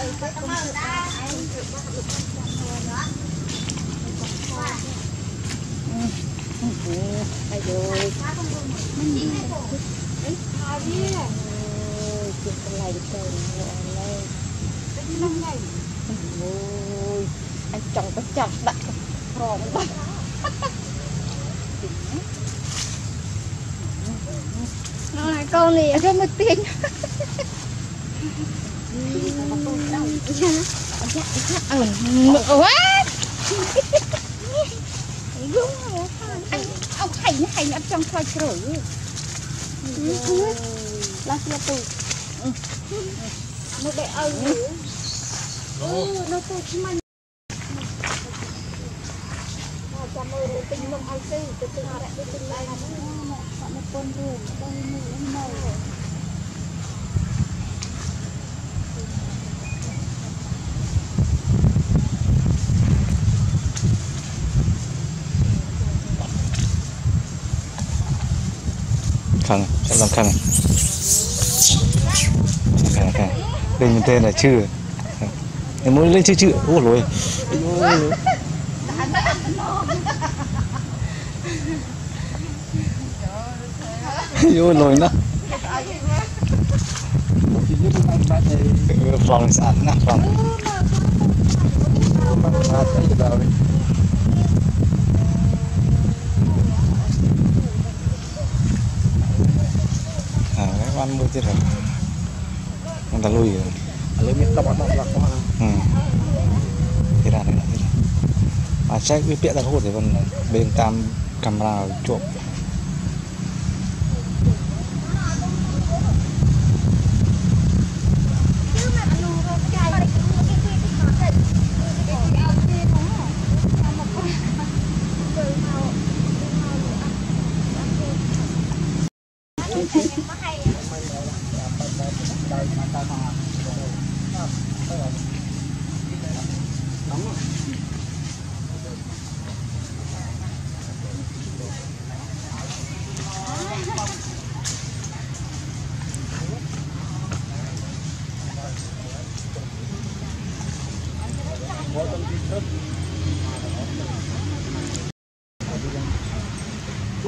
anh chồng có chồng đặt rồng bắt này con này rất mất tiền. Ông hành ăn trong khoai chổi là kia tù nó để ơi nó tù chứ mà cảm ơn tình lòng ai xây từ từ lại từ từ lại bọn nó con rùa con mù màu khăn sẽ làm khăn đây mình tên là chữ em muốn lên chữ chữ ôi rồi vô lồi nó phòng sẵn nè phòng ăn mua chứ rồi người ta lui rồi lấy miếng tao bắt nó là có thế là check với biết là hốt để còn bên tam camera trộm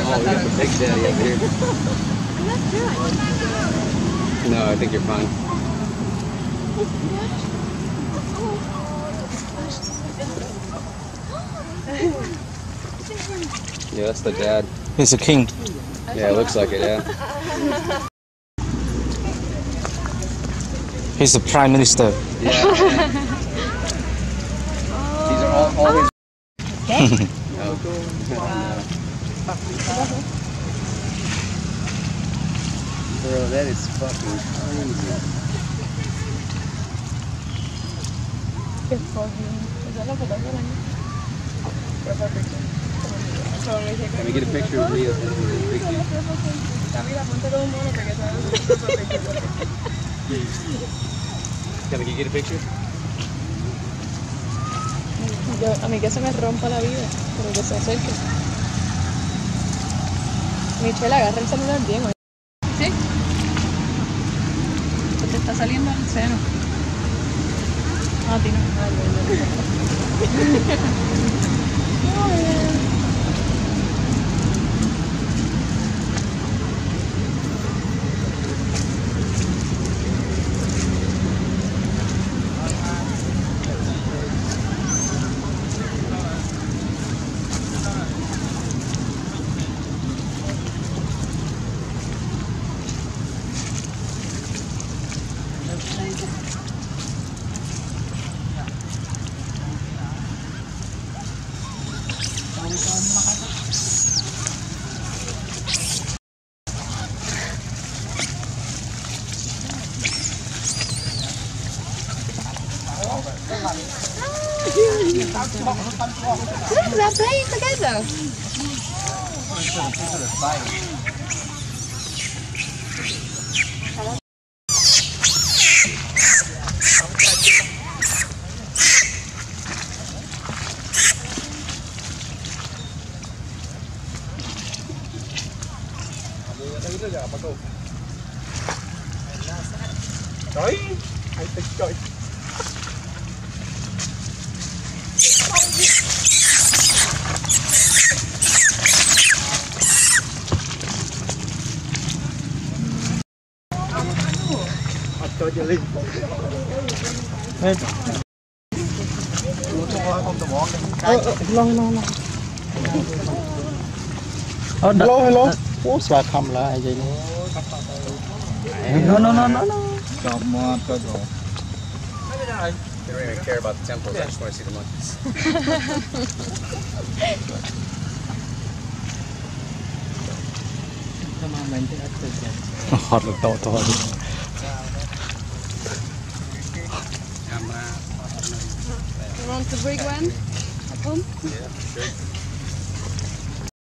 Oh, you have a big daddy up here. I'm not sure. No, I think you're fine. Yeah, that's the dad. It's a king. Yeah, it looks like it, yeah. He's the prime minister. Yeah. These are all always. Bro, that is fucking crazy. Can we get a picture of Leo? Can we get a picture? A mí que se me rompa la vida, pero que se acerque. Michelle, agarra el celular bien, ¿oye? ¿Sí? Te está saliendo el seno. No, a ti no. Look, they're playing together. I think so. Hello, hello. What's that come like? No. Don't want to go. I don't even care about the temples. I just want to see the monkeys. Hot look, hot. You want the big one at home? Yeah, sure.